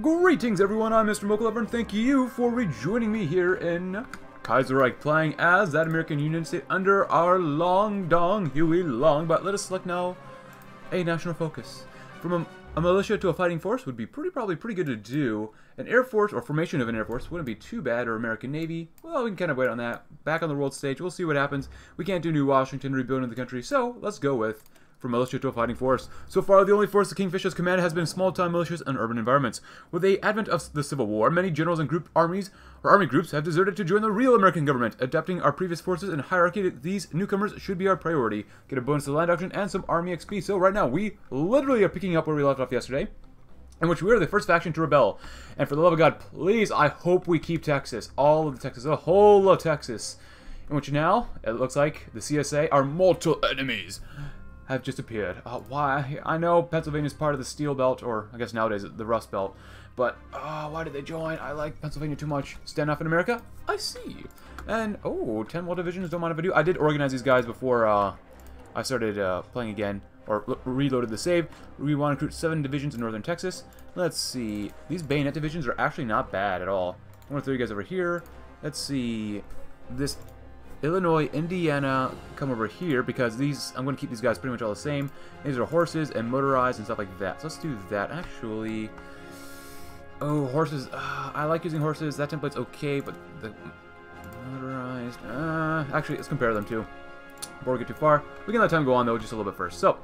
Greetings everyone, I'm Mr. Mocha Lover, and thank you for rejoining me here in Kaiserreich, playing as that American Union State under our long dong, Huey Long. But let us select now a national focus. From a militia to a fighting force would be probably pretty good to do. An air force, or formation of an air force, wouldn't be too bad, or American Navy. Well, we can kind of wait on that. Back on the world stage, we'll see what happens. We can't do New Washington, rebuilding the country, so let's go with from militia to a fighting force. So far, the only force the Kingfisher's commanded has been small-time militias in urban environments. With the advent of the Civil War, many generals and army groups have deserted to join the real American government. Adapting our previous forces and hierarchy to these newcomers should be our priority. Get a bonus to the land doctrine and some army XP. So right now, we literally are picking up where we left off yesterday, in which we are the first faction to rebel. And for the love of God, please, I hope we keep Texas. All of Texas, the whole of Texas. In which now, it looks like the CSA are mortal enemies. Have just appeared. Why? I know Pennsylvania's part of the Steel Belt, or I guess nowadays the Rust Belt, but why did they join? I like Pennsylvania too much. Standoff in America? I see. And, 10 world divisions, don't mind if I do. I did organize these guys before I started playing again, or reloaded the save. We want to recruit 7 divisions in northern Texas. Let's see. These bayonet divisions are actually not bad at all. I'm going to throw you guys over here. Let's see. This Illinois, Indiana, come over here, because these, I'm going to keep these guys pretty much all the same. These are horses and motorized and stuff like that. So let's do that. Actually, horses. I like using horses. That template's okay, but the motorized. Actually, let's compare them too. Before we get too far, we can let time go on though, just a little bit first. So,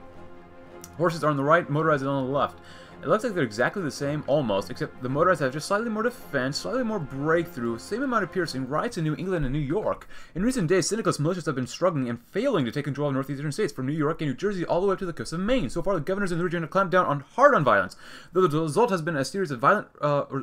horses are on the right, motorized is on the left. It looks like they're exactly the same, almost, except the motorized have just slightly more defense, slightly more breakthrough, same amount of piercing, riots in New England and New York. In recent days, syndicalist militias have been struggling and failing to take control of northeastern states, from New York and New Jersey all the way up to the coast of Maine. So far, the governors in the region have clamped down hard on violence, though the result has been a series of violent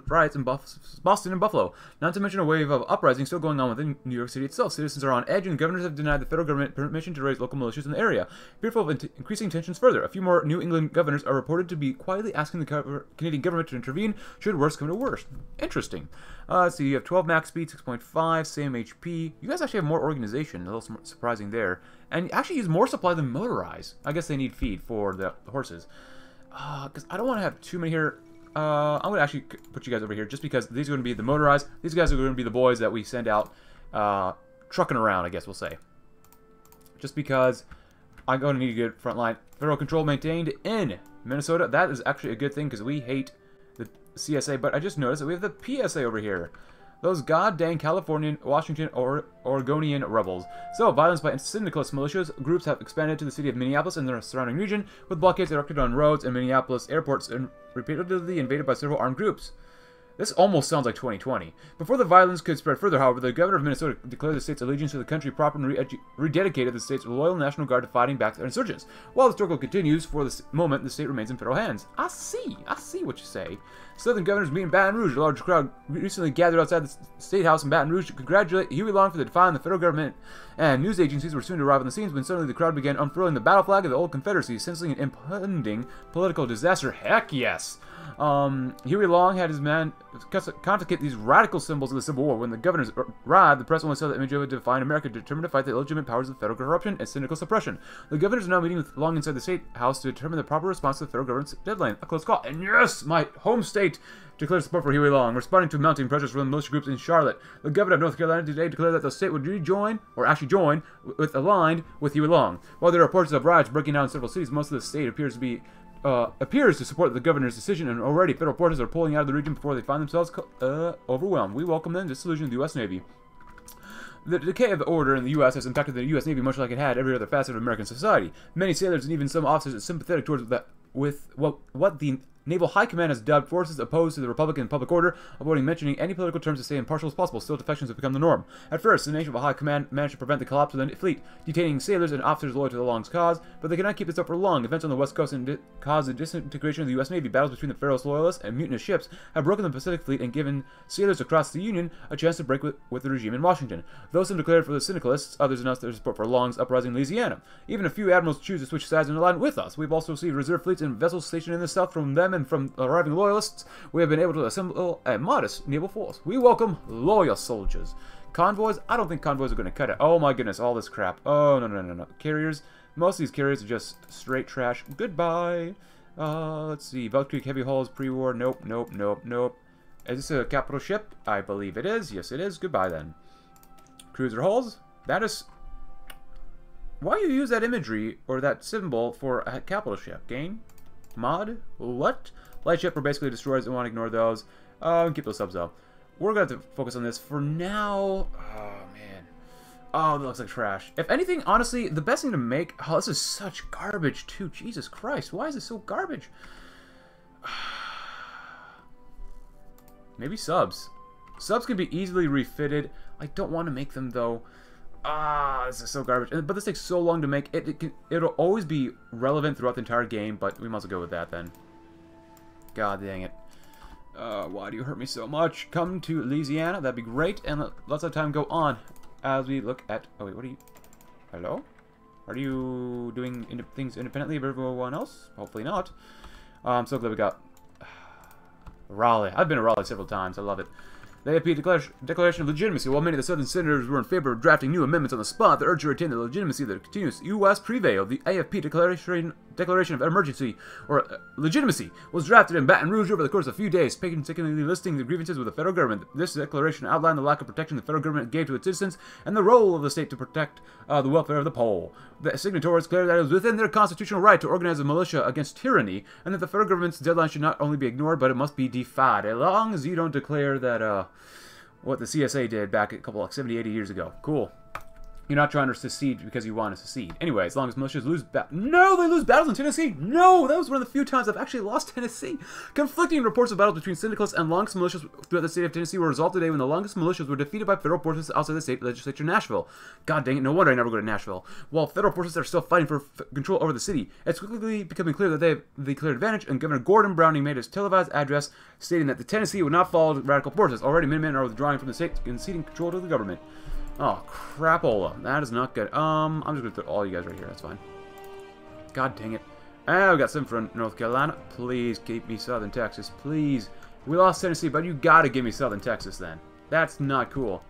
riots in Boston and Buffalo, not to mention a wave of uprising still going on within New York City itself. Citizens are on edge, and governors have denied the federal government permission to raise local militias in the area, fearful of increasing tensions further. A few more New England governors are reported to be quietly asking the Canadian government to intervene should worse come to worse. Interesting. So you have 12 max speed, 6.5, same HP. You guys actually have more organization, a little surprising there. And actually use more supply than motorized. I guess they need feed for the horses. Because I don't want to have too many here. I'm going to actually put you guys over here just because these are going to be the motorized. These guys are going to be the boys that we send out trucking around, I guess we'll say. Just because I'm going to need a good front line. Federal control maintained in Minnesota. That is actually a good thing because we hate the CSA, but I just noticed that we have the PSA over here. Those goddamn Californian, Washington, or Oregonian rebels. So, violence by syndicalist militias groups have expanded to the city of Minneapolis and their surrounding region, with blockades erected on roads and Minneapolis airports and repeatedly invaded by several armed groups. This almost sounds like 2020. Before the violence could spread further, however, the governor of Minnesota declared the state's allegiance to the country proper and rededicated the state's loyal National Guard to fighting back the insurgents. While the struggle continues, for the moment, the state remains in federal hands. I see what you say. Southern governors meet in Baton Rouge. A large crowd recently gathered outside the state house in Baton Rouge to congratulate Huey Long for defying the federal government, and news agencies were soon to arrive on the scenes when suddenly the crowd began unfurling the battle flag of the old Confederacy, sensing an impending political disaster. Heck yes! Huey Long had his men confiscate these radical symbols of the Civil War. When the governors arrived, the press only saw the image of a defiant America determined to fight the illegitimate powers of federal corruption and cynical suppression. The governors are now meeting with Long inside the state house to determine the proper response to the federal government's deadline. A close call. And yes, my home state declared support for Huey Long, responding to mounting pressures from the militia groups in Charlotte. The governor of North Carolina today declared that the state would actually join, aligned with Huey Long. While there are reports of riots breaking down in several cities, most of the state appears to support the governor's decision, and already federal forces are pulling out of the region before they find themselves overwhelmed. We welcome them to the solution of the U.S. Navy. The decay of the order in the U.S. has impacted the U.S. Navy much like it had every other facet of American society. Many sailors and even some officers are sympathetic towards what the Naval High Command has dubbed forces opposed to the Republican public order, avoiding mentioning any political terms to stay impartial as possible. Still, defections have become the norm. At first, the Naval High Command managed to prevent the collapse of the fleet, detaining sailors and officers loyal to the Long's cause, but they could not keep this up for long. Events on the West Coast caused the disintegration of the U.S. Navy. Battles between the Federalist loyalists and mutinous ships have broken the Pacific Fleet and given sailors across the Union a chance to break with the regime in Washington. Though some declared for the syndicalists, others announced their support for Long's uprising in Louisiana. Even a few admirals choose to switch sides and align with us. We've also received reserve fleets and vessels stationed in the South from them, and from arriving loyalists, we have been able to assemble a modest naval force. We welcome loyal soldiers. Convoys? I don't think convoys are going to cut it. Oh my goodness, all this crap. Oh, no. Carriers? Most of these carriers are just straight trash. Goodbye. Let's see. Belt Creek heavy hulls pre-war. Nope, nope, nope, nope. Is this a capital ship? I believe it is. Yes, it is. Goodbye then. Cruiser hulls. That is. Why you use that imagery or that symbol for a capital ship? Game? Mod? What? Light ship were basically destroyers. I want to ignore those. Keep those subs though. We're going to have to focus on this for now. Oh, man. Oh, that looks like trash. If anything, honestly, the best thing to make... Oh, this is such garbage, too. Jesus Christ. Why is this so garbage? Maybe subs. Subs can be easily refitted. I don't want to make them, though. Ah, this is so garbage. But this takes so long to make. It'll always be relevant throughout the entire game, but we might as well go with that, then. God dang it. Why do you hurt me so much? Come to Louisiana. That'd be great. And let's let time go on as we look at... Oh, wait, what are you... Hello? Are you doing things independently of everyone else? Hopefully not. I'm so glad we got... Raleigh. I've been to Raleigh several times. I love it. The AP Declaration of Legitimacy. While many of the Southern senators were in favor of drafting new amendments on the spot that urged to retain the legitimacy of the continuous U.S. prevail, the AFP Declaration of Emergency or Legitimacy was drafted in Baton Rouge over the course of a few days, particularly listing the grievances with the federal government. This declaration outlined the lack of protection the federal government gave to its citizens and the role of the state to protect the welfare of the people. The signatories declared that it was within their constitutional right to organize a militia against tyranny, and that the federal government's deadline should not only be ignored, but it must be defied. As long as you don't declare that, what the CSA did back a couple, like 70, 80 years ago. Cool. You're not trying to secede because you want to secede. Anyway, as long as militias lose No, they lose battles in Tennessee! No! That was one of the few times I've actually lost Tennessee! Conflicting reports of battles between syndicalists and Longest militias throughout the state of Tennessee were resolved today when the Longest militias were defeated by federal forces outside the state legislature in Nashville. God dang it, no wonder I never go to Nashville. While federal forces are still fighting for control over the city, it's quickly becoming clear that they have the clear advantage, and Governor Gordon Browning made his televised address stating that the Tennessee would not follow radical forces. Already, Minutemen are withdrawing from the state and ceding control to the government. Oh, crapola. That is not good. I'm just going to throw all you guys right here. That's fine. God dang it. Ah, we got some from North Carolina. Please keep me Southern Texas. Please. We lost Tennessee, but you got to give me Southern Texas then. That's not cool.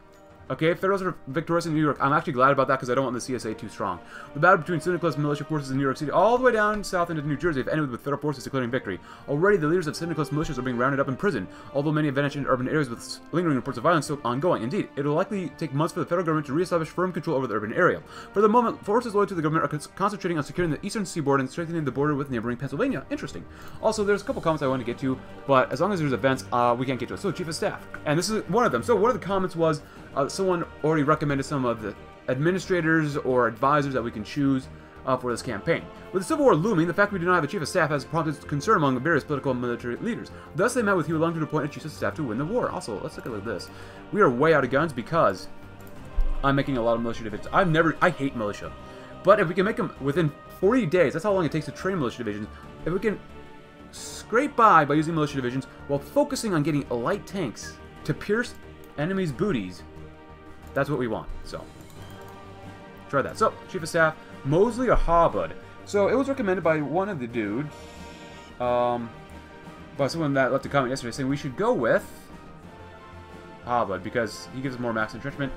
Okay, Federals are victorious in New York. I'm actually glad about that because I don't want the CSA too strong. The battle between syndicalist militia forces in New York City all the way down south into New Jersey have ended with federal forces declaring victory. Already, the leaders of syndicalist militias are being rounded up in prison, although many have vanished in urban areas with lingering reports of violence still ongoing. Indeed, it'll likely take months for the federal government to reestablish firm control over the urban area. For the moment, forces loyal to the government are concentrating on securing the eastern seaboard and strengthening the border with neighboring Pennsylvania. Interesting. Also, there's a couple comments I want to get to, but as long as there's events, we can't get to it. So, Chief of Staff. And this is one of them. So, one of the comments was... someone already recommended some of the administrators or advisors that we can choose for this campaign. With the Civil War looming, the fact we do not have a Chief of Staff has prompted concern among various political and military leaders. Thus, they met with Huey Long to appoint a Chief of Staff to win the war. Also, let's look at this. We are way out of guns because I'm making a lot of militia divisions. I hate militia. But if we can make them within 40 days, that's how long it takes to train militia divisions. If we can scrape by using militia divisions while focusing on getting light tanks to pierce enemies' booties, that's what we want, so try that. So, Chief of Staff, Mosley or Harbud. So, it was recommended by one of the dudes, by someone that left a comment yesterday saying we should go with Harbud because he gives us more max entrenchment.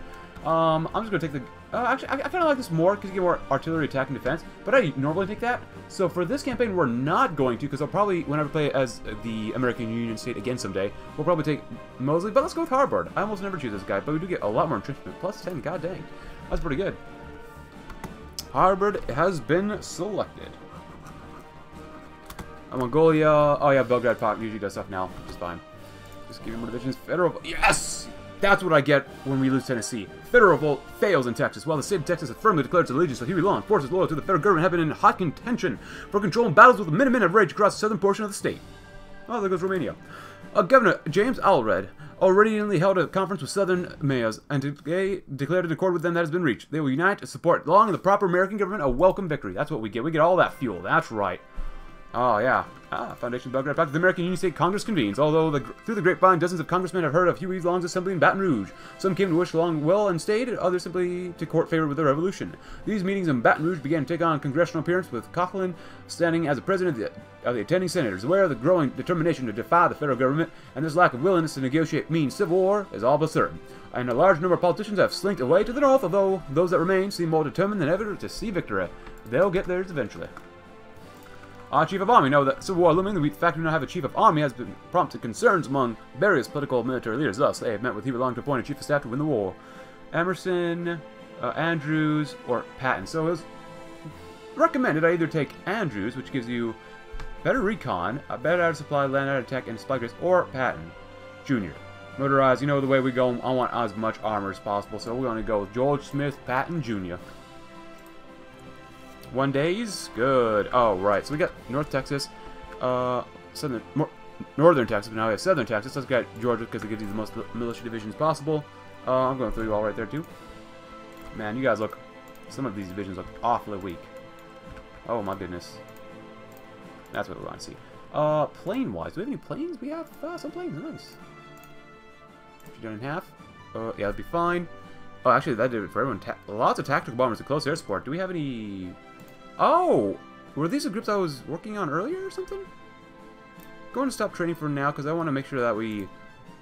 I'm just going to take the... actually, I kind of like this more because you get more artillery attack and defense, but I normally take that. So, for this campaign, we're not going to because I'll probably, whenever I play as the American Union State again someday, we'll probably take Mosley, but let's go with Harbard. I almost never choose this guy, but we do get a lot more entrenchment. Plus 10, god dang. That's pretty good. Harbard has been selected. Mongolia... Oh, yeah, Belgrade Pop usually does stuff now. It's fine. Just give him more divisions. Federal... Yes! That's what I get when we lose Tennessee. Federal revolt fails in Texas. While the state of Texas had firmly declared its allegiance to Huey Long, forces loyal to the federal government have been in hot contention for control and battles with the Minutemen have raged across the southern portion of the state. Oh, there goes Romania. Governor James Allred already held a conference with southern mayors and today declared an accord with them that has been reached. They will unite to support Long and the proper American government, a welcome victory. That's what we get. We get all that fuel. That's right. Oh, yeah. Ah, Foundation Belgrade Pact. The American Union State Congress convenes, although through the grapevine, dozens of congressmen have heard of Huey Long's assembly in Baton Rouge. Some came to wish Long well and stayed, others simply to court favor with the revolution. These meetings in Baton Rouge began to take on congressional appearance, with Coughlin standing as the president of the attending senators. Aware of the growing determination to defy the federal government, and this lack of willingness to negotiate means civil war is all but certain. And a large number of politicians have slinked away to the north, although those that remain seem more determined than ever to see victory. They'll get theirs eventually. Our Chief of Army. Now that Civil War looming, the fact we now have a Chief of Army has been prompted concerns among various political and military leaders. Thus, they have met with Huey Long to appoint a Chief of Staff to win the war. Emerson, Andrews, or Patton. So it was recommended I either take Andrews, which gives you better recon, a better out of supply, land out of tech, and supply grace, or Patton Jr. Motorized, you know the way we go, I want as much armor as possible, so we're going to go with George Smith Patton Jr. 1 days? Good. Oh, right. So we got North Texas, Northern Texas, but now we have Southern Texas. Let's get Georgia because it gives you the most militia divisions possible. I'm going to throw you all right there, too. Man, you guys look... Some of these divisions look awfully weak. Oh, my goodness. That's what we want to see. Plane-wise, do we have any planes? We have some planes. Nice. Actually done in half. Yeah, that'd be fine. Oh, actually, that did it for everyone. Lots of tactical bombers and close air support. Do we have any... Oh! Were these the groups I was working on earlier or something? I'm going to stop training for now because I want to make sure that we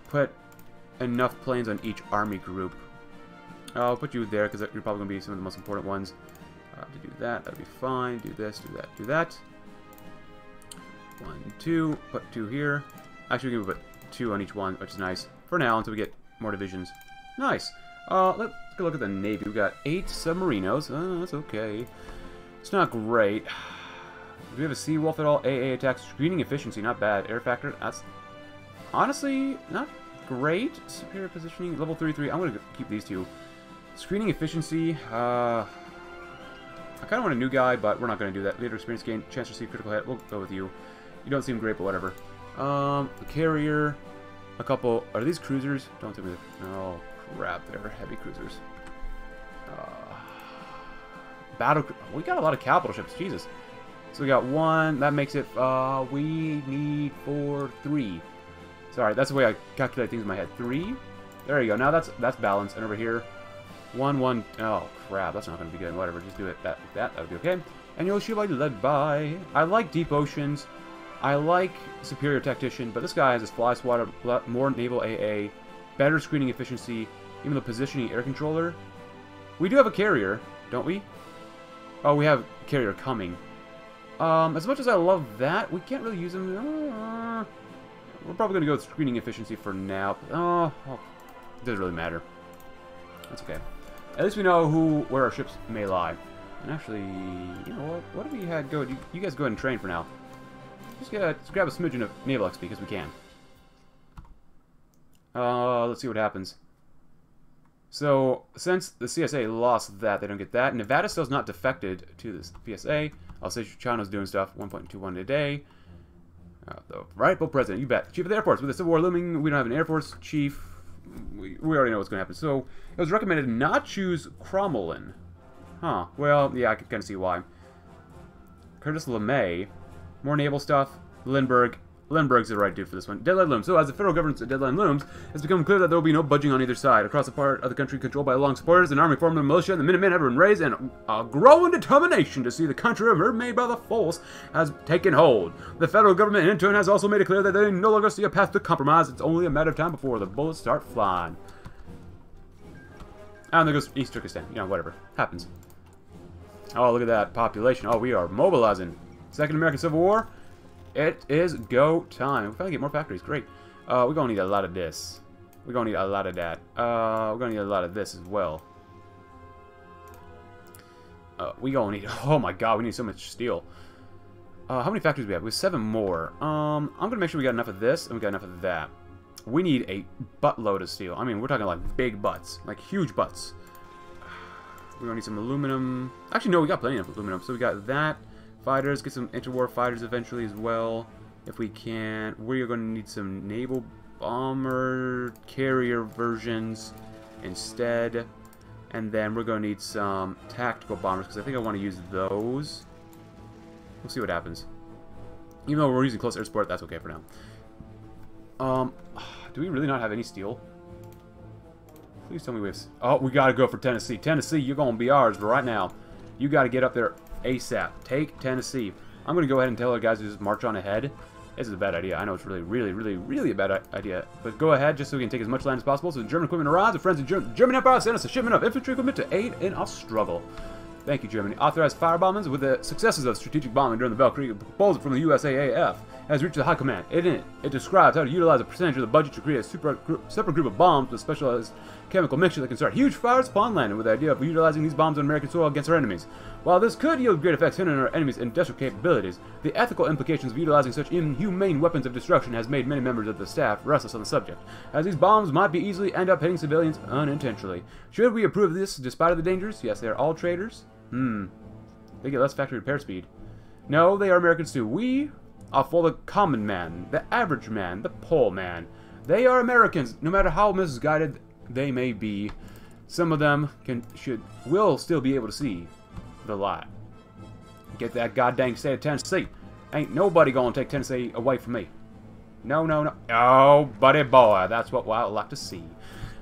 put enough planes on each army group. I'll put you there because you're probably going to be some of the most important ones. To do that, that'll be fine. Do this, do that, do that. 1, 2. Put two here. Actually, we can put two on each one, which is nice for now until we get more divisions. Nice. Let's go look at the Navy. We've got 8 submarinos. That's okay. It's not great. Do we have a Sea Wolf at all? AA attacks. Screening efficiency, not bad. Air factor, that's honestly not great. Superior positioning, level 33. I'm going to keep these two. Screening efficiency, I kind of want a new guy, but we're not going to do that. Later experience gain, chance to receive critical hit. We'll go with you. You don't seem great, but whatever. The carrier, a couple. Are these cruisers? Don't think we. Oh, crap. They're heavy cruisers. Battle. We got a lot of capital ships. Jesus. So we got one. That makes it. We need 4, 3. Sorry, that's the way I calculate things in my head. 3. There you go. Now that's balanced. And over here. 1, 1. Oh crap, that's not going to be good. Whatever, just do it. That would be okay. And you'll shoot led by. I like deep oceans. I like superior tactician, but this guy has his fly swatter, more naval AA, better screening efficiency, even the positioning air controller. We do have a carrier, don't we? Oh, we have carrier coming. As much as I love that, we can't really use him. We're probably going to go with screening efficiency for now. Oh, it doesn't really matter. That's okay. At least we know where our ships may lie. And actually, you know what? What have we had go? You guys go ahead and train for now. Just grab a smidgen of naval XP because we can. Let's see what happens. So since the CSA lost that, they don't get that. Nevada still's not defected to this PSA. I'll say China's doing stuff. 1.21 a day. The rightful president, you bet. Chief of the Air Force. With the Civil War looming, we don't have an Air Force chief. We already know what's going to happen. So it was recommended not choose Cromwellin. Huh. Well, yeah, I can kind of see why. Curtis LeMay. More naval stuff. Lindbergh. Lindbergh's the right dude for this one. Deadline looms. So as the federal government's deadline looms, it's become clear that there will be no budging on either side. Across the part of the country controlled by long supporters, an army formed of militia and the Minutemen have been raised, and a growing determination to see the country remade by the force has taken hold. The federal government in turn has also made it clear that they no longer see a path to compromise. It's only a matter of time before the bullets start flying. And there goes East Turkestan. You know, whatever. Happens. Oh, look at that population. Oh, we are mobilizing. Second American Civil War, it is go time. We're gonna get more factories, great. We're gonna need a lot of this. We're gonna need a lot of that. We're gonna need a lot of this as well. We gonna need, oh my god, we need so much steel. How many factories do we have? We have 7 more. I'm gonna make sure we got enough of this and we got enough of that. We need a buttload of steel. I mean, we're talking like big butts, like huge butts. We're gonna need some aluminum. Actually, no, we got plenty of aluminum, so we got that. Fighters, get some interwar fighters eventually as well, if we can. We're going to need some naval bomber carrier versions instead. And then we're going to need some tactical bombers, because I think I want to use those. We'll see what happens. Even though we're using close air support, that's okay for now. Do we really not have any steel? Please tell me we have... Oh, we got to go for Tennessee. Tennessee, you're going to be ours right now. You got to get up there ASAP. Take Tennessee. I'm going to go ahead and tell our guys to just march on ahead. This is a bad idea. I know it's really, really, really, really a bad idea. But go ahead just so we can take as much land as possible. So the German equipment arrives. The friends of the German Empire send us a shipment of infantry equipment to aid in our struggle. Thank you, Germany. Authorized firebombings with the successes of strategic bombing during the Valkyrie. A proposal from the USAAF has reached the high command. It describes how to utilize a percentage of the budget to create a separate group of bombs with specialized chemical mixture that can start huge fires upon landing, with the idea of utilizing these bombs on American soil against our enemies. While this could yield great effects hindering our enemies' industrial capabilities, the ethical implications of utilizing such inhumane weapons of destruction has made many members of the staff restless on the subject, as these bombs might be easily end up hitting civilians unintentionally. Should we approve this despite the dangers? Yes, they are all traitors. They get less factory repair speed. No, they are Americans too. We are for the common man, the average man, the poor man. They are Americans, no matter how misguided they may be. Some of them will still be able to see the light. Get that goddamn state of Tennessee. Ain't nobody gonna take Tennessee away from me. No, no, no. Oh, buddy boy, that's what I would like to see.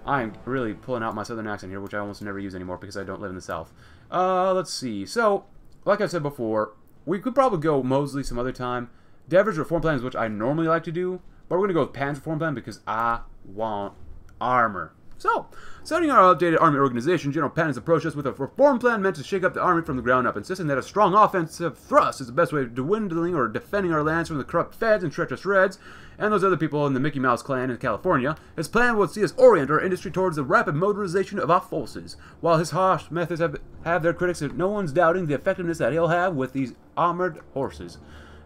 I'm really pulling out my southern accent here, which I almost never use anymore because I don't live in the South. Let's see. So, like I said before, we could probably go Mosley some other time. Devers reform plans, which I normally like to do, but we're going to go with Patton's reform plan because I want armor. So, studying our updated army organization, General Patton's approached us with a reform plan meant to shake up the army from the ground up, insisting that a strong offensive thrust is the best way of dwindling or defending our lands from the corrupt feds and treacherous reds, and those other people in the Mickey Mouse clan in California. His plan would see us orient our industry towards the rapid motorization of our forces. While his harsh methods have their critics, no one's doubting the effectiveness that he'll have with these armored horses.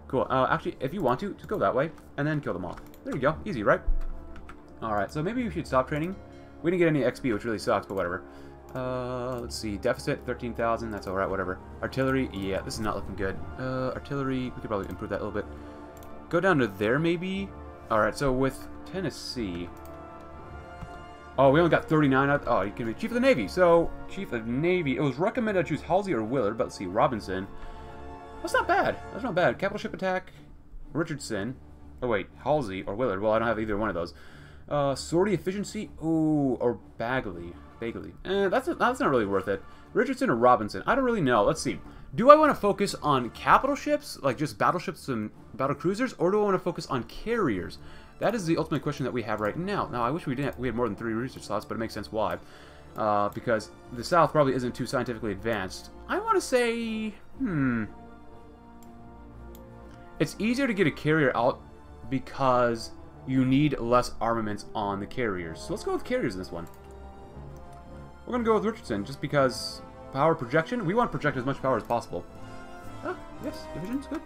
Cool. Actually, if you want to, just go that way, and then kill them all. There you go. Easy, right? Alright, so maybe we should stop training. We didn't get any XP, which really sucks, but whatever. Let's see. Deficit, 13,000. That's alright, whatever. Artillery, yeah, this is not looking good. Artillery, we could probably improve that a little bit. Go down to there, maybe? Alright, so with Tennessee... Oh, we only got 39 out. Oh, you can be Chief of the Navy. So, Chief of Navy. It was recommended I choose Halsey or Willard, but let's see. Robinson. That's not bad. That's not bad. Capital Ship Attack, Richardson. Oh, wait. Halsey or Willard. Well, I don't have either one of those. Sortie Efficiency. Ooh, or Bagley. Bagley. That's not really worth it. Richardson or Robinson. I don't really know. Let's see. Do I want to focus on capital ships, like just battleships and battle cruisers, or do I want to focus on carriers? That is the ultimate question that we have right now. Now, I wish we had more than 3 research slots, but it makes sense why. Because the South probably isn't too scientifically advanced. I want to say... It's easier to get a carrier out because you need less armaments on the carriers. So let's go with carriers in this one. We're going to go with Richardson just because power projection. We want to project as much power as possible. Ah, yes, division's good.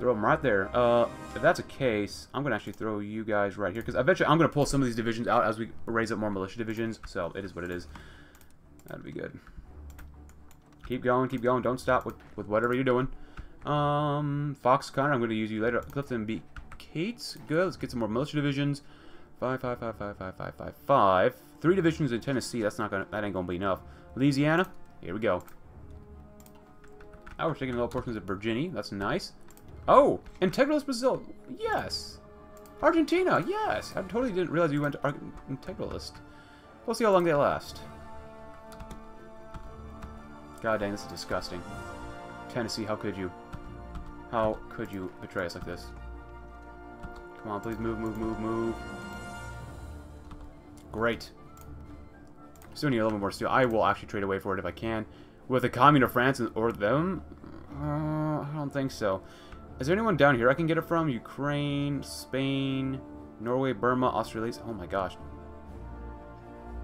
Throw them right there. If that's a case, I'm going to actually throw you guys right here because eventually I'm going to pull some of these divisions out as we raise up more militia divisions. So it is what it is. That'll be good. Keep going. Don't stop with whatever you're doing. Fox Connor, I'm going to use you later. Clifton B. Cates, good. Let's get some more militia divisions. 5, 5, 5, 5, 5, 5, 5. 3 divisions in Tennessee. That ain't gonna be enough. Louisiana, here we go. Oh, we're taking little portions of Virginia. That's nice. Oh, Integralist Brazil. Yes. Argentina. Yes. I totally didn't realize you went to Integralist. We'll see how long they last. God dang, this is disgusting. Tennessee, how could you? How could you betray us like this? Come on, please move, move, move, move. Great. Still need a little more steel. I will actually trade away for it if I can. With the commune of France or them? I don't think so. Is there anyone down here I can get it from? Ukraine, Spain, Norway, Burma, Australia. Oh my gosh.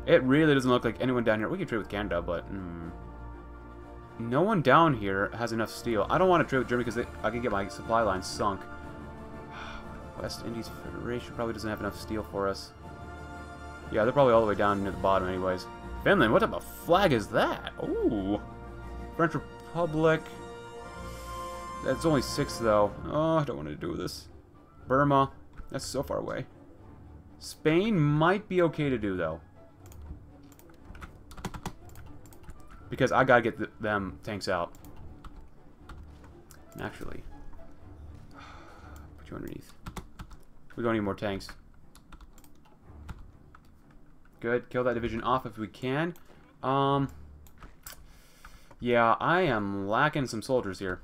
It really doesn't look like anyone down here. We could trade with Canada, but... No one down here has enough steel. I don't want to trade with Germany because I can get my supply line sunk. West Indies Federation probably doesn't have enough steel for us. Yeah, they're probably all the way down near the bottom anyways. Finland, what type of flag is that? Ooh. French Republic. That's only 6, though. Oh, I don't want to do this. Burma. That's so far away. Spain might be okay to do, though. Because I gotta get them tanks out. Naturally. Put you underneath. We don't need more tanks. Good. Kill that division off if we can. Yeah, I am lacking some soldiers here.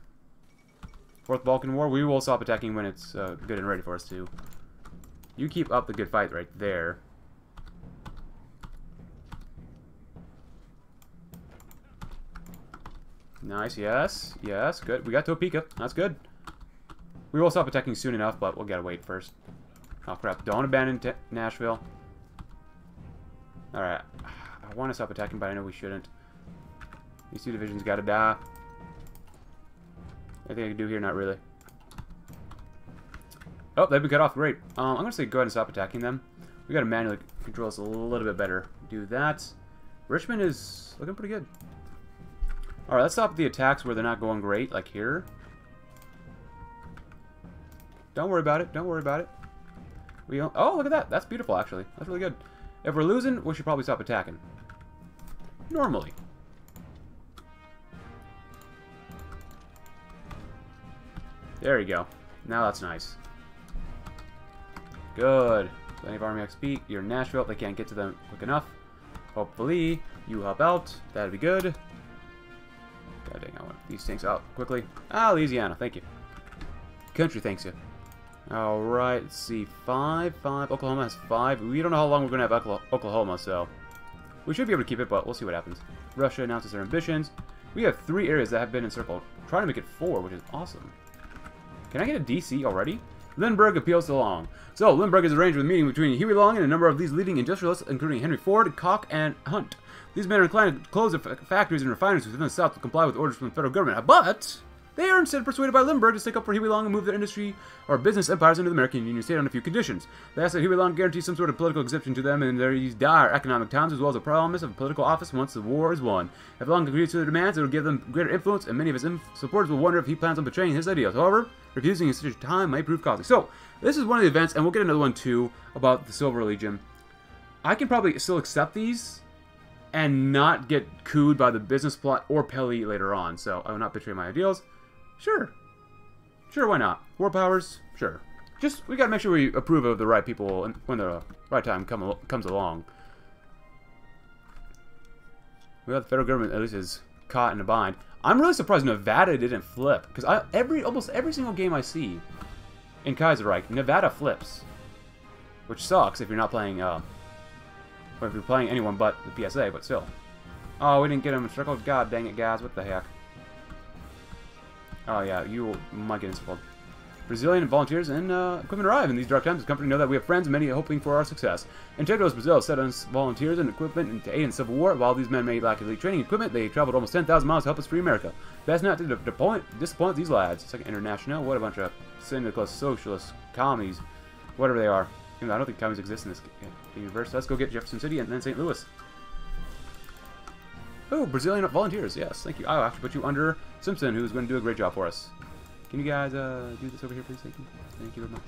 Fourth Balkan War. We will stop attacking when it's good and ready for us to. You keep up the good fight right there. Nice, yes. Yes, good. We got Topeka. That's good. We will stop attacking soon enough, but we'll gotta wait first. Oh, crap. Don't abandon Nashville. Alright. I want to stop attacking, but I know we shouldn't. These two divisions gotta die. Anything I can do here? Not really. Oh, they've been cut off. Great. I'm going to say go ahead and stop attacking them. We got to manually control this a little bit better. Do that. Richmond is looking pretty good. Alright, let's stop the attacks where they're not going great, like here. Don't worry about it. Don't worry about it. We don't... Oh, look at that. That's beautiful, actually. That's really good. If we're losing, we should probably stop attacking. Normally. There you go. Now that's nice. Good. Plenty of Army XP. You're in Nashville. They can't get to them quick enough. Hopefully, you help out. That'd be good. God dang, I want these tanks out quickly. Ah, Louisiana. Thank you. Country thanks you. Alright, let's see. Five. Oklahoma has 5. We don't know how long we're going to have Oklahoma, so... We should be able to keep it, but we'll see what happens. Russia announces their ambitions. We have 3 areas that have been encircled. Trying to make it 4, which is awesome. Can I get a DC already? Lindbergh appeals to Long. So, Lindbergh has arranged with a meeting between Huey Long and a number of these leading industrialists, including Henry Ford, Koch, and Hunt. These men are inclined to close their factories and refineries within the South to comply with orders from the federal government. But they are instead persuaded by Lindbergh to stick up for Huey Long and move their industry or business empires into the American Union state on a few conditions. They ask that Huey Long guarantee some sort of political exemption to them in their dire economic times, as well as a promise of a political office once the war is won. If Long agrees to their demands, it will give them greater influence, and many of his supporters will wonder if he plans on betraying his ideals. However, refusing at such a time might prove costly. So, this is one of the events, and we'll get another one too, about the Silver Legion. I can probably still accept these and not get cooed by the business plot or Pelley later on, so I will not betray my ideals. Sure. Sure, why not? War powers? Sure. Just, we gotta make sure we approve of the right people when the right time comes along. Well, the federal government at least is caught in a bind. I'm really surprised Nevada didn't flip, because almost every single game I see in Kaiserreich, Nevada flips, which sucks if you're not playing, or if you're playing anyone but the PSA, but still. Oh, we didn't get him in circle. God dang it, guys. What the heck? Oh, yeah, you might get insulted. Brazilian volunteers and equipment arrive in these dark times. The company know that we have friends, many hoping for our success. Integros Brazil set us volunteers and equipment to aid in civil war. While these men may lack elite training equipment, they traveled almost 10,000 miles to help us free America. That's not to disappoint these lads. Second International, what a bunch of cynical socialist commies, whatever they are. I don't think commies exist in this universe. So let's go get Jefferson City and then St. Louis. Oh, Brazilian volunteers. Yes, thank you. I'll have to put you under Simpson, who's going to do a great job for us. Can you guys do this over here, please? Thank you. Thank you very much.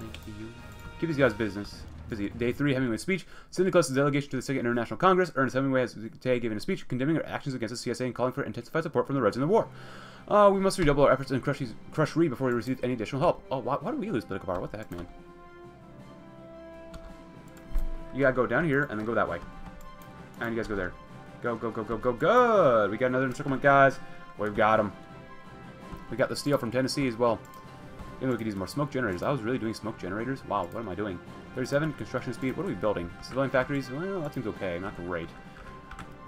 Thank you. Keep these guys busy. Day 3, Hemingway's speech. Send Nicholas' delegation to the Second International Congress. Ernest Hemingway has today given a speech condemning our actions against the CSA and calling for intensified support from the Reds in the war. We must redouble our efforts and crush Reed before we receive any additional help. Oh, why do we lose political power? What the heck, man? You gotta go down here and then go that way. And you guys go there. Go, go, go, go, go, good! We got another encirclement, guys. We've got them. We got the steel from Tennessee as well. Maybe we could use more smoke generators. I was really doing smoke generators. Wow, what am I doing? 37, construction speed. What are we building? Civilian factories? Well, that seems okay. Not great.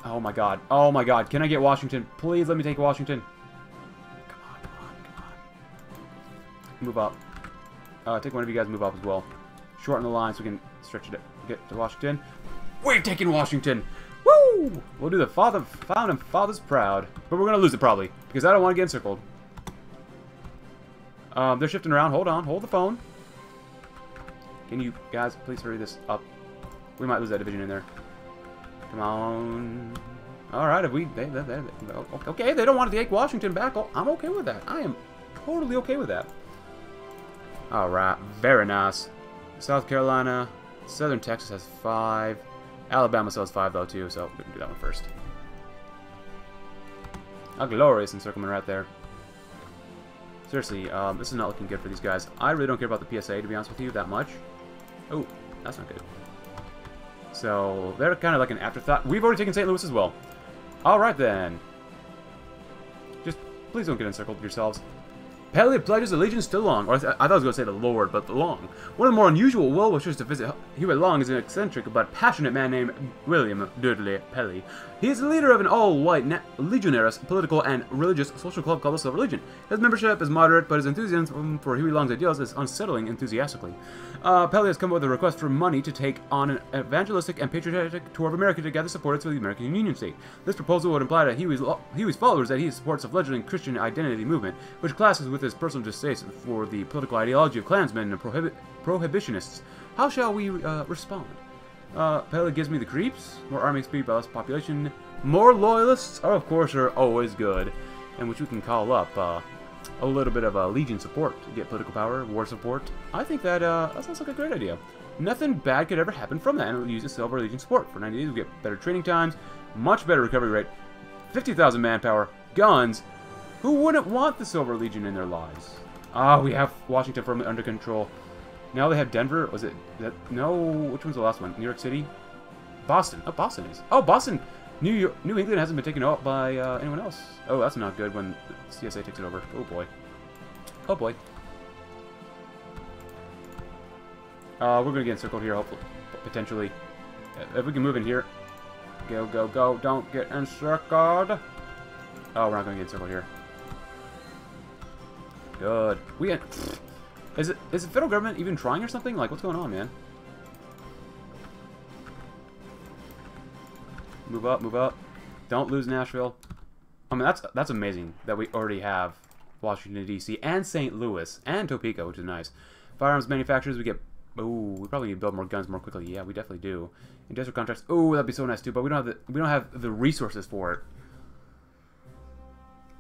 Oh my god. Oh my god. Can I get Washington? Please let me take Washington. Come on, come on, come on. Move up. Take one of you guys and move up as well. Shorten the line so we can stretch it. Get to Washington. We're taking Washington! Woo! We'll do the founding fathers proud. But we're going to lose it probably, because I don't want to get encircled. They're shifting around. Hold on. Hold the phone. Can you guys please hurry this up? We might lose that division in there. Come on. Alright, if we... okay, they don't want to take Washington back. I'm okay with that. I am totally okay with that. Alright, very nice. South Carolina... Southern Texas has 5. Alabama still has 5 though too, so we can do that one first. A glorious encirclement right there. Seriously, this is not looking good for these guys. I really don't care about the PSA, to be honest with you, that much. Oh, that's not good. So, they're kind of like an afterthought. We've already taken St. Louis as well. Alright then. Just please don't get encircled yourselves. Pelley pledges allegiance to Long, or I thought I was going to say the Lord, but the Long. One of the more unusual well-wishers to visit Huey Long is an eccentric but passionate man named William Dudley Pelley. He is the leader of an all-white legionnaires political and religious social club called the Silver Legion. His membership is moderate, but his enthusiasm for Huey Long's ideals is unsettling enthusiastically. Pelley has come up with a request for money to take on an evangelistic and patriotic tour of America to gather supporters for the American Union State. This proposal would imply to Huey's followers that he supports a fledgling Christian identity movement, which clashes with his personal distaste for the political ideology of Klansmen and prohibitionists. How shall we respond? Pelley gives me the creeps. More army XP by less population. More loyalists are, of course, always good, and which we can call up a little bit of Legion support to get political power, war support. I think that that sounds like a great idea. Nothing bad could ever happen from that, and we'll use the Silver Legion support. For 90 days, we get better training times, much better recovery rate, 50,000 manpower, guns. Who wouldn't want the Silver Legion in their lives? Ah, we have Washington firmly under control. Now they have Denver. Was it that? No, which one's the last one? New York City? Boston. Oh, Boston is. Oh, Boston. New England hasn't been taken out by anyone else. Oh, that's not good when CSA takes it over. Oh, boy. Oh, boy. We're going to get encircled here, hopefully. Potentially. If we can move in here. Go, go, go. Don't get encircled. Oh, we're not going to get encircled here. Good. We... Is the federal government even trying or something? Like, what's going on, man? Move up, move up. Don't lose Nashville. I mean, that's amazing that we already have Washington, D.C. and St. Louis and Topeka, which is nice. Firearms manufacturers, we get... Ooh, we probably need to build more guns more quickly. Yeah, we definitely do. Industrial contracts. Ooh, that'd be so nice, too, but we don't have the resources for it.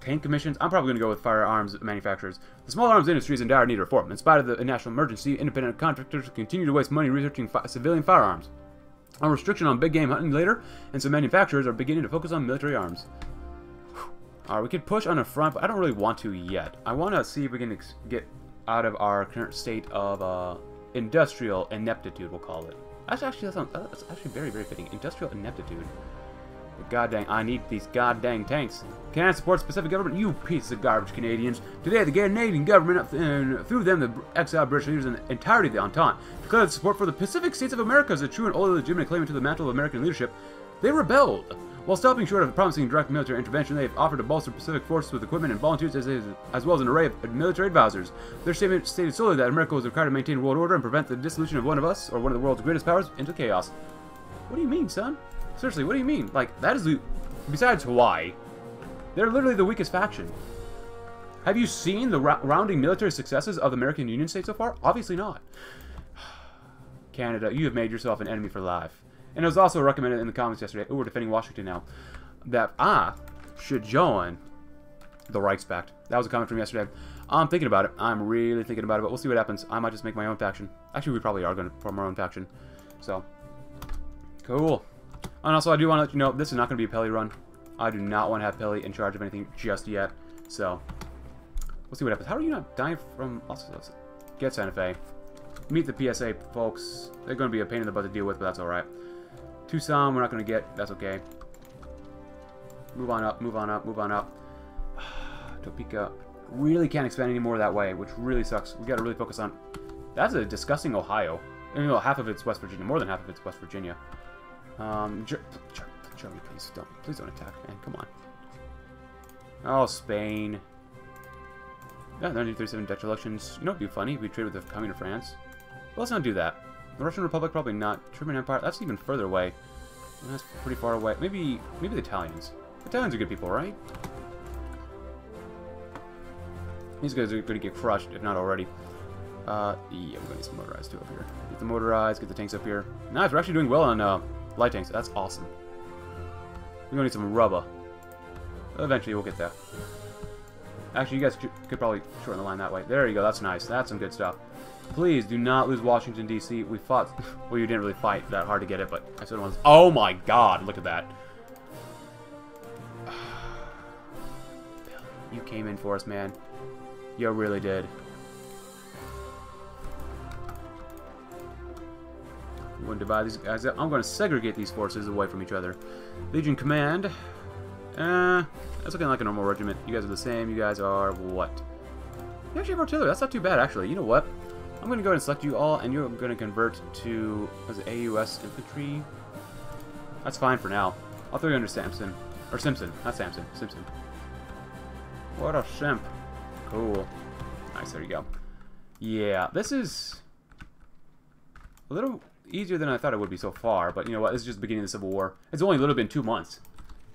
Tank commissions. I'm probably going to go with firearms manufacturers. The small arms industry is in dire need of reform. In spite of the national emergency, independent contractors continue to waste money researching civilian firearms. A restriction on big game hunting later, and some manufacturers are beginning to focus on military arms. We could push on a front, but I don't really want to yet. I want to see if we can get out of our current state of industrial ineptitude, we'll call it. That's actually very, very fitting. Industrial ineptitude. God dang, I need these god dang tanks. Can I support specific government? You pieces of garbage, Canadians. Today, the Canadian government, and through them, the exiled British leaders and the entirety of the Entente, declared support for the Pacific States of America as a true and only legitimate claimant to the mantle of American leadership. They rebelled. While stopping short of promising direct military intervention, they have offered to bolster Pacific forces with equipment and volunteers as well as an array of military advisors. Their statement stated solely that America was required to maintain world order and prevent the dissolution of one of us, or one of the world's greatest powers, into chaos. What do you mean, son? Seriously, what do you mean? Like, that is the... Besides Hawaii, they're literally the weakest faction. Have you seen the rounding military successes of the American Union State so far? Obviously not. Canada, you have made yourself an enemy for life. And it was also recommended in the comments yesterday, we're defending Washington now, that I should join the Reichspakt. That was a comment from yesterday. I'm thinking about it. I'm really thinking about it, but we'll see what happens. I might just make my own faction. Actually, we probably are going to form our own faction. So, cool. And also, I do want to let you know, this is not going to be a Pelley run. I do not want to have Pelley in charge of anything just yet. So, we'll see what happens. How are you not dying from... Also, get Santa Fe. Meet the PSA folks. They're going to be a pain in the butt to deal with, but that's alright. Tucson, we're not going to get. That's okay. Move on up, move on up, move on up. Topeka. Really can't expand any more that way, which really sucks. We've got to really focus on... That's a disgusting Ohio. Even though half of it's West Virginia. More than half of it's West Virginia. Germany, please don't attack, man, come on. Oh, Spain. Yeah, 1937 Dutch elections. You know, it'd be funny if we trade with the Commune of France. Well, let's not do that. The Russian Republic, probably not. German Empire, that's even further away. That's pretty far away. Maybe the Italians. The Italians are good people, right? These guys are gonna get crushed, if not already. Yeah, we're gonna get some motorized too up here. Get the motorized, get the tanks up here. Nice, we're actually doing well on, light tanks. That's awesome. We're gonna need some rubber. Eventually, we'll get there. Actually, you guys could probably shorten the line that way. There you go, that's nice. That's some good stuff. Please do not lose Washington, D.C. We fought... Well, you didn't really fight that hard to get it, but I still want to... Oh my god, look at that. You came in for us, man. You really did. I'm going to divide these guys up. I'm going to segregate these forces away from each other. Legion Command. That's looking like a normal regiment. You guys are the same. You guys are what? You actually have artillery. That's not too bad, actually. You know what? I'm going to go ahead and select you all, and you're going to convert to AUS infantry. That's fine for now. I'll throw you under Sampson. Or Simpson. Not Sampson. Simpson. What a simp. Cool. Nice. There you go. Yeah. This is a little easier than I thought it would be so far. But you know what? This is just the beginning of the Civil War. It's only literally been 2 months.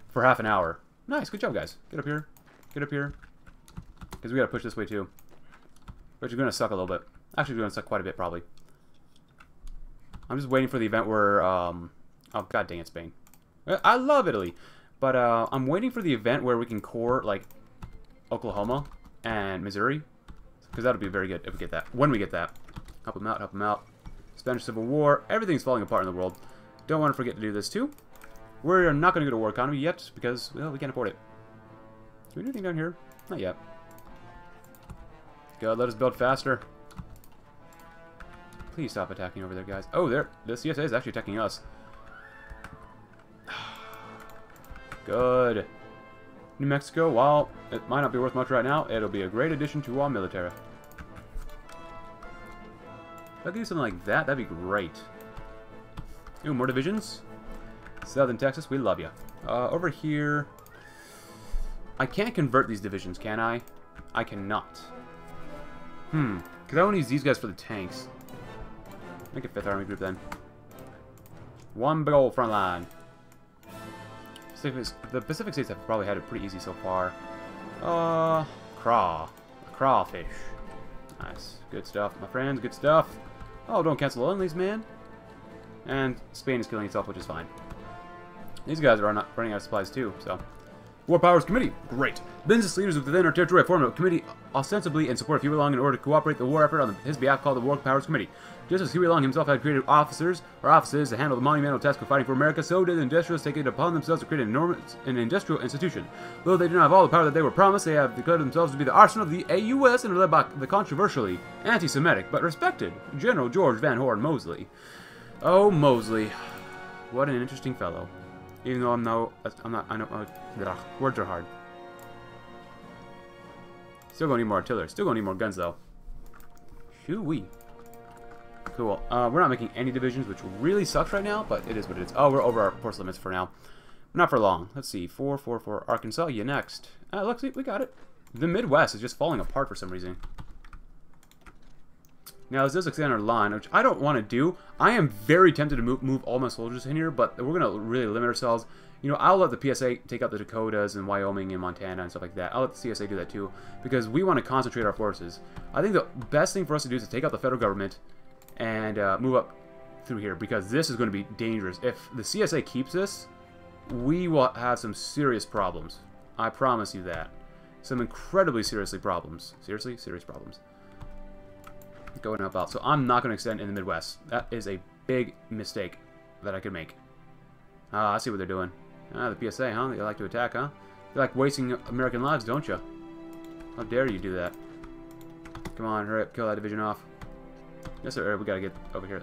For half an hour. Nice. Good job, guys. Get up here. Get up here. Because we got to push this way, too. Which is going to suck a little bit. Actually, we're going to suck quite a bit, probably. I'm just waiting for the event where... Oh, god dang it, Spain. I love Italy. But I'm waiting for the event where we can core, like, Oklahoma and Missouri. Because that'll be very good if we get that. When we get that. Help them out, help them out. Spanish Civil War. Everything's falling apart in the world. Don't want to forget to do this, too. We're not going to go to war economy yet because, well, we can't afford it. Do we do anything down here? Not yet. God, let us build faster. Please stop attacking over there, guys. Oh, there. The CSA is actually attacking us. Good. New Mexico, while it might not be worth much right now, it'll be a great addition to our military. If I could do something like that, that'd be great. Ooh, more divisions. Southern Texas, we love you. Over here... I can't convert these divisions, can I? I cannot. Because I want to use these guys for the tanks. Make a 5th Army group, then. One big old front line. The Pacific States have probably had it pretty easy so far. Crawfish. Nice. Good stuff, my friends. Good stuff. Oh, don't cancel on these, man. And Spain is killing itself, which is fine. These guys are not running out of supplies, too, so... War Powers Committee. Great. Business leaders within our territory form a committee ostensibly in support of Huey Long in order to cooperate the war effort on his behalf called the War Powers Committee. Just as Huey Long himself had created offices to handle the monumental task of fighting for America, so did industrialists take it upon themselves to create an industrial institution. Though they do not have all the power that they were promised, they have declared themselves to be the arsenal of the AUS and are led by the controversially anti-Semitic but respected General George Van Horn Mosley. Oh, Mosley. What an interesting fellow. Even though words are hard. Still gonna need more artillery. Still gonna need more guns, though. Shoo-wee. Cool. We're not making any divisions, which really sucks right now, but it is what it is. Oh, we're over our force limits for now. Not for long. Let's see. 4, 4, 4. Arkansas, you next. Let's see. We got it. The Midwest is just falling apart for some reason. Now, this does extend our line, which I don't want to do. I am very tempted to move all my soldiers in here, but we're going to really limit ourselves. You know, I'll let the PSA take out the Dakotas and Wyoming and Montana and stuff like that. I'll let the CSA do that, too, because we want to concentrate our forces. I think the best thing for us to do is to take out the federal government and move up through here, because this is going to be dangerous. If the CSA keeps this, we will have some serious problems. I promise you that. Some incredibly serious problems. Going up out. So I'm not going to extend in the Midwest. That is a big mistake that I could make. I see what they're doing. The PSA, huh? They like to attack, huh? You like wasting American lives, don't you? How dare you do that? Come on, hurry up, kill that division off. Yes, sir. We gotta get over here.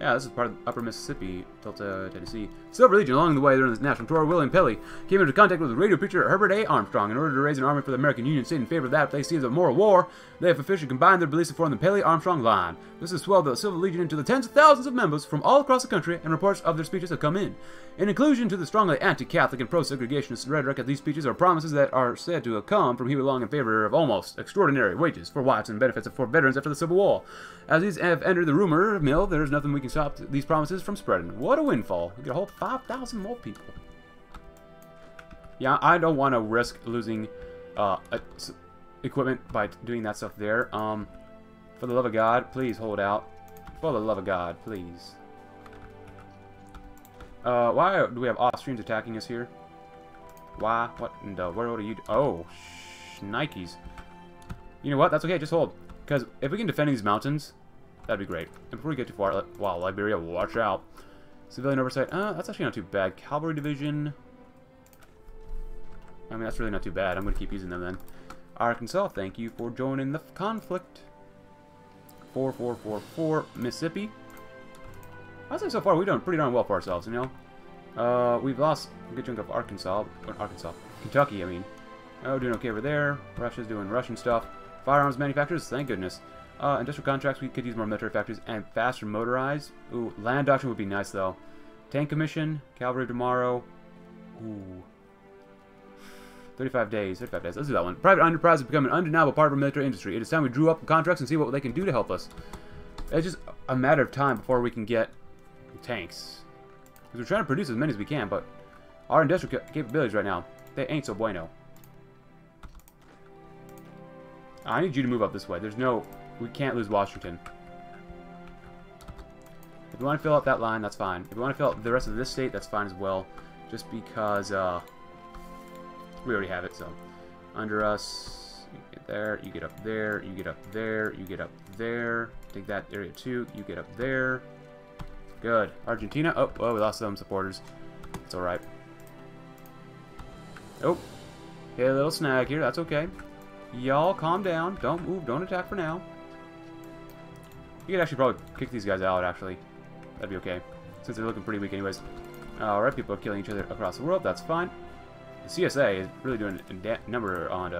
Yeah, this is part of Upper Mississippi, Delta, Tennessee. Silver Legion, along the way during this national tour, William Pelley came into contact with the radio preacher Herbert A. Armstrong in order to raise an army for the American Union State in favor of that if they see as a moral war. They have officially combined their beliefs to form the Pelley-Armstrong line. This has swelled the Silver Legion into the tens of thousands of members from all across the country, and reports of their speeches have come in. In inclusion to the strongly anti-Catholic and pro-segregationist rhetoric of these speeches are promises that are said to have come from Huey Long in favor of almost extraordinary wages for wives and benefits for veterans after the Civil War. As these have entered the rumor mill, there is nothing we can stop these promises from spreading. What a windfall. We could hold 5,000 more people. Yeah, I don't want to risk losing equipment by doing that stuff there. For the love of God, please hold out. For the love of God, please. Why do we have Austrians attacking us here? Why? What in the world are you... Oh, shnikes. You know what? That's okay. Just hold. Because if we can defend these mountains, that'd be great. And before we get too far... Wow, Liberia, watch out. Civilian oversight. That's actually not too bad. Cavalry division. I mean, that's really not too bad. I'm going to keep using them then. Arkansas, thank you for joining the conflict. 4, 4, 4, 4. Mississippi. I'd say so far we've done pretty darn well for ourselves, you know. We've lost a good chunk of Kentucky, I mean. Oh, doing okay over there. Russia's doing Russian stuff. Firearms manufacturers, thank goodness. Industrial contracts, we could use more military factories and faster motorized. Ooh, land doctrine would be nice, though. Tank commission, cavalry tomorrow. Ooh. 35 days, 35 days. Let's do that one. Private enterprise has become an undeniable part of our military industry. It is time we drew up contracts and see what they can do to help us. It's just a matter of time before we can get tanks. Because we're trying to produce as many as we can, but our industrial capabilities right now, they ain't so bueno. I need you to move up this way. There's no... We can't lose Washington. If you want to fill out that line, that's fine. If you want to fill out the rest of this state, that's fine as well. Just because, we already have it, so. Under us, you get there, you get up there, you get up there, you get up there. Take that area too, you get up there. Good. Argentina, oh, oh, we lost some supporters. It's alright. Oh. Hit a little snag here, that's okay. Y'all, calm down. Don't move. Don't attack for now. You could actually probably kick these guys out, actually. That'd be okay. Since they're looking pretty weak anyways. Alright, people are killing each other across the world. That's fine. The CSA is really doing a number on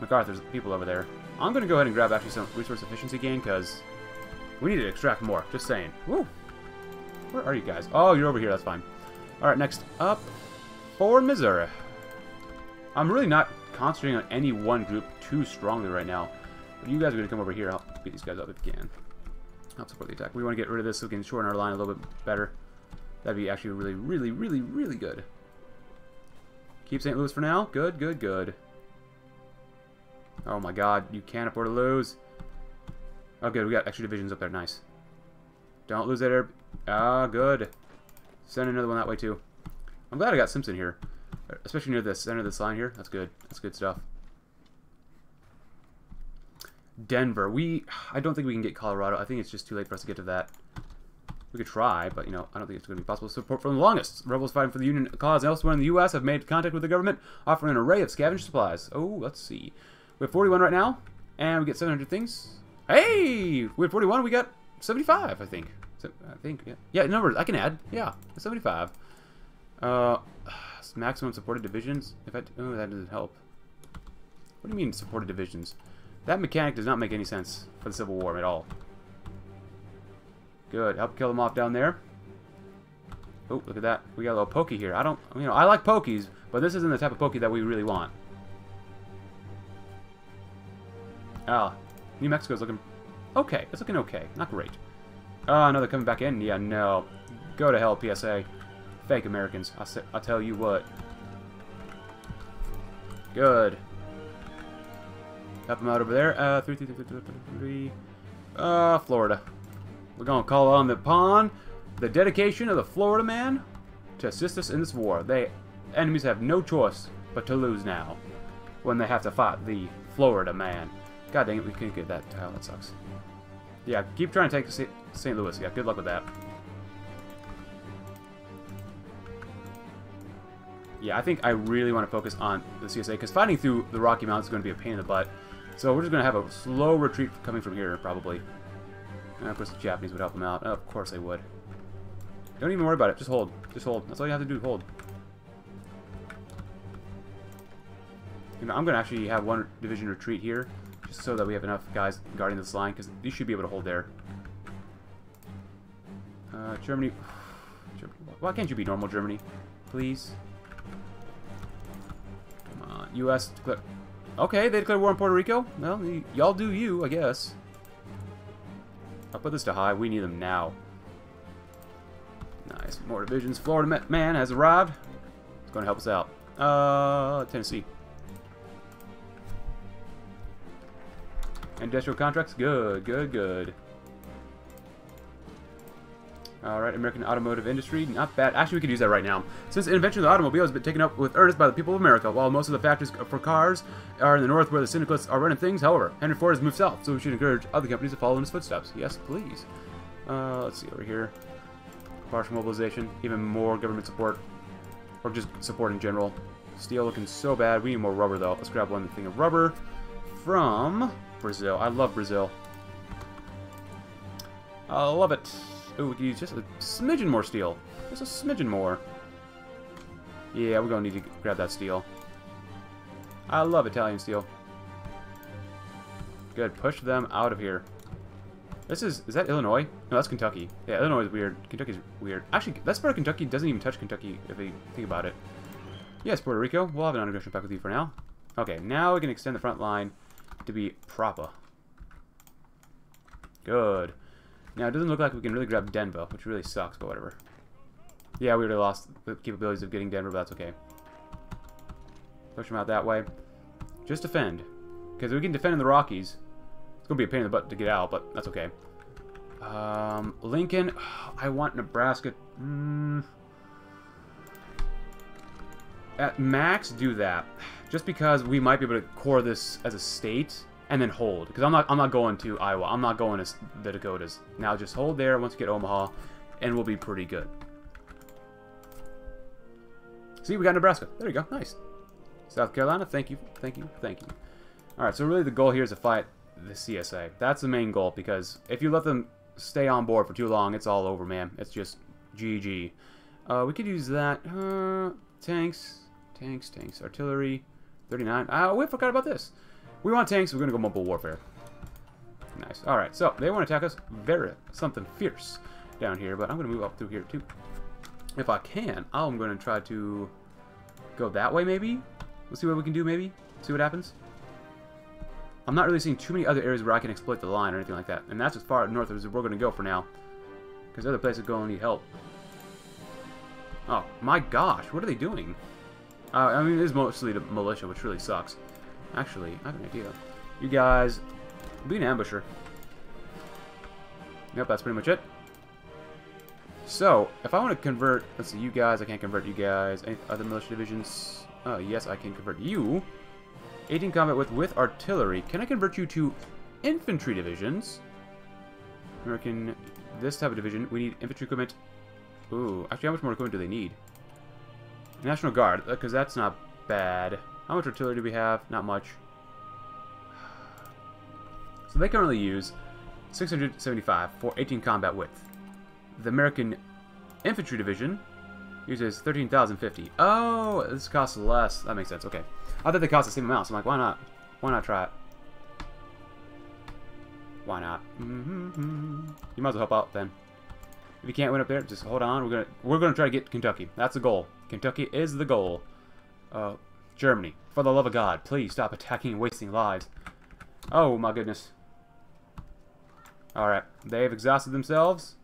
MacArthur's people over there. I'm going to go ahead and grab actually some resource efficiency gain, because we need to extract more. Just saying. Woo! Where are you guys? Oh, you're over here. That's fine. Alright, next up for Missouri. I'm really not concentrating on any one group too strongly right now. But you guys are going to come over here. I'll beat these guys up if you can. I'll support the attack. We want to get rid of this so we can shorten our line a little bit better. That'd be actually really, really, really, really good. Keep St. Louis for now. Good, good, good. Oh my god, you can't afford to lose. Oh good, we got extra divisions up there. Nice. Don't lose that air. Ah, good. Send another one that way too. I'm glad I got Simpson here. Especially near the center of this line here. That's good. That's good stuff. Denver. I don't think we can get Colorado. I think it's just too late for us to get to that. We could try, but, you know, I don't think it's going to be possible. Support from the longest. Rebels fighting for the Union cause elsewhere in the U.S. have made contact with the government, offering an array of scavenged supplies. Oh, let's see. We have 41 right now, and we get 700 things. Hey! We have 41. We got 75, I think. Yeah. Yeah, numbers. I can add. Yeah, 75. Maximum supported divisions? Oh, that doesn't help. What do you mean supported divisions? That mechanic does not make any sense for the Civil War at all. Good. Help kill them off down there. Oh, look at that. We got a little pokey here. You know, I like pokeys, but this isn't the type of pokey that we really want. Ah. New Mexico's looking... Okay. It's looking okay. Not great. Ah, no, they're coming back in. Yeah, no. Go to hell, PSA. Fake Americans, I tell you what. Good. Help them out over there. Florida. We're going to call on the pawn. The dedication of the Florida man to assist us in this war. Enemies have no choice but to lose now when they have to fight the Florida man. God dang it, we couldn't get that tile. That sucks. Yeah, keep trying to take St. Louis. Yeah, good luck with that. Yeah, I think I really want to focus on the CSA, because fighting through the Rocky Mountains is going to be a pain in the butt. So we're just going to have a slow retreat coming from here, probably. And of course the Japanese would help them out. Of course they would. Don't even worry about it. Just hold. Just hold. That's all you have to do. Hold. You know, I'm going to actually have one division retreat here, just so that we have enough guys guarding this line, because these should be able to hold there. Germany. Why can't you be normal, Germany? Please. U.S. Okay, they declared war on Puerto Rico. Well, y'all do you, I guess. I'll put this to high. We need them now. Nice. More divisions. Florida man has arrived. It's going to help us out. Tennessee. Industrial contracts. Good, good, good. Alright, American automotive industry, not bad. Actually, we could use that right now. Since the invention of the automobile has been taken up with earnest by the people of America, while most of the factories for cars are in the north where the syndicalists are running things, however, Henry Ford has moved south, so we should encourage other companies to follow in his footsteps. Yes, please. Let's see over here. Partial mobilization, even more government support, or just support in general. Steel looking so bad. We need more rubber, though. Let's grab one thing of rubber from Brazil. I love Brazil. I love it. Ooh, we could use just a smidgen more steel. Just a smidgen more. Yeah, we're going to need to grab that steel. I love Italian steel. Good, push them out of here. This is that Illinois? No, that's Kentucky. Yeah, Illinois is weird. Kentucky's weird. Actually, that's part of Kentucky doesn't even touch Kentucky if they think about it. Yes, Puerto Rico. We'll have an non-aggression pact with you for now. Okay, now we can extend the front line to be proper. Good. Now, it doesn't look like we can really grab Denver, which really sucks, but whatever. Yeah, we already lost the capabilities of getting Denver, but that's okay. Push them out that way. Just defend. Because we can defend in the Rockies. It's going to be a pain in the butt to get out, but that's okay. Lincoln. Oh, I want Nebraska. At max, do that. Just because we might be able to core this as a state and then hold. Because I'm not going to Iowa. I'm not going to the Dakotas. Now just hold there once we get Omaha, and we'll be pretty good. See, we got Nebraska. There you go. Nice. South Carolina, thank you. Thank you. Thank you. Alright, so really the goal here is to fight the CSA. That's the main goal, because if you let them stay on board for too long, it's all over, man. It's just GG. We could use that. Tanks, artillery, 39. Oh, we forgot about this. We want tanks, we're going to go mobile warfare. Nice. Alright, so they want to attack us. Very something fierce down here, but I'm going to move up through here, too. If I can, I'm going to try to go that way, maybe? We'll see what we can do, maybe? See what happens? I'm not really seeing too many other areas where I can exploit the line or anything like that. And that's as far north as we're going to go for now. Because other places are going to need help. Oh, my gosh. What are they doing? I mean, it is mostly the militia, which really sucks. Actually, I have an idea. You guys, be an ambusher. Yep, that's pretty much it. So, if I want to convert... Let's see, you guys. I can't convert you guys. Any other militia divisions? Oh, yes, I can convert you. 18 combat with artillery. Can I convert you to infantry divisions? American, this type of division. We need infantry equipment. Ooh, actually, how much more equipment do they need? National Guard, because that's not bad. How much artillery do we have? Not much. So they currently use 675 for 18 combat width. The American infantry division uses 13,050. Oh, this costs less. That makes sense. Okay. I thought they cost the same amount, so I'm like, why not? Why not try it? Why not? You might as well help out then. If you can't win up there, just hold on. We're gonna try to get Kentucky. That's the goal. Kentucky is the goal. Germany, for the love of God, please stop attacking and wasting lives. Oh my goodness. All right, they've exhausted themselves.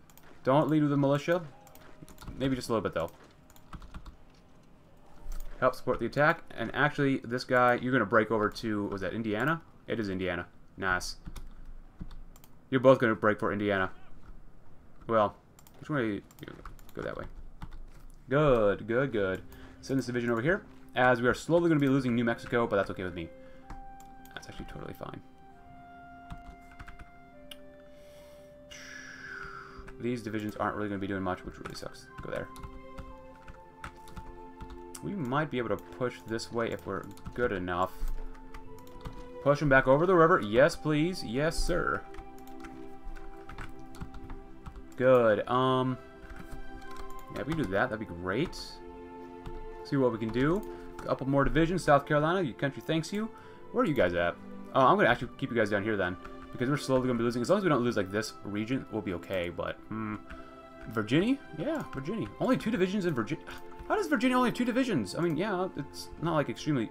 Don't lead with the militia. Maybe just a little bit though. Help support the attack. And actually, this guy, you're going to break over to, was that Indiana? It is Indiana. Nice. You're both going to break for Indiana. Well, which way? Go that way. Good, good, good. Send this division over here, as we are slowly going to be losing New Mexico, but that's okay with me. That's actually totally fine. These divisions aren't really going to be doing much, which really sucks. Go there. We might be able to push this way if we're good enough. Push them back over the river. Yes, please. Yes, sir. Good. Yeah, if we can do that, that'd be great. See what we can do. A couple more divisions. South Carolina, your country thanks you. Where are you guys at? Oh, I'm going to actually keep you guys down here then. Because we're slowly going to be losing. As long as we don't lose like this region, we'll be okay. But, Virginia? Yeah, Virginia. Only two divisions in Virginia. How does Virginia only have two divisions? I mean, yeah, it's not like extremely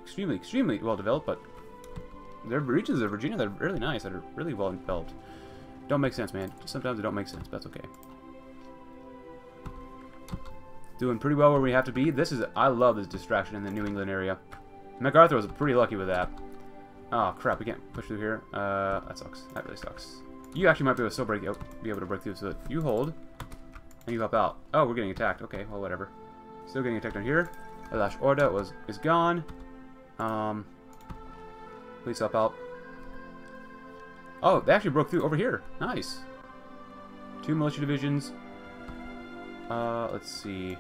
well developed, but there are regions of Virginia that are really nice, that are really well developed. Don't make sense, man. Sometimes it don't make sense, but that's okay. Doing pretty well where we have to be. This is, I love this distraction in the New England area. MacArthur was pretty lucky with that. Oh, crap, we can't push through here. That sucks. That really sucks. You actually might be able to still break through, so you hold, and you help out. Oh, we're getting attacked. Okay, well, whatever. Still getting attacked on here. The last order is gone. Please help out. Oh, they actually broke through over here. Nice. Two militia divisions. Let's see.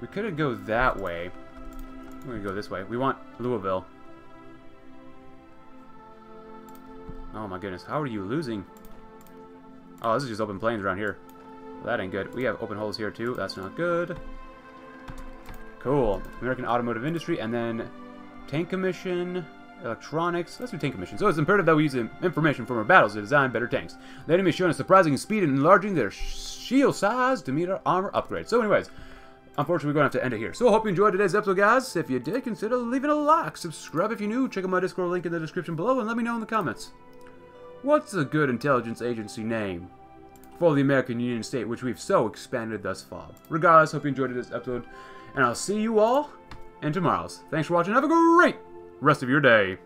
We could go that way. We're gonna go this way. We want Louisville. Oh my goodness, how are you losing? Oh, this is just open plains around here. That ain't good. We have open holes here too. That's not good. Cool. American automotive industry, and then Tank commission, electronics. Let's do tank commission. So it's imperative that we use information from our battles to design better tanks. The enemy has shown a surprising speed in enlarging their shield size to meet our armor upgrade. So anyways, unfortunately, we're going to have to end it here. So I hope you enjoyed today's episode, guys. If you did, consider leaving a like. Subscribe if you're new. Check out my Discord link in the description below, and let me know in the comments. What's a good intelligence agency name for the American Union State, which we've so expanded thus far? Regardless, hope you enjoyed today's episode, and I'll see you all in tomorrow's. Thanks for watching. Have a great rest of your day.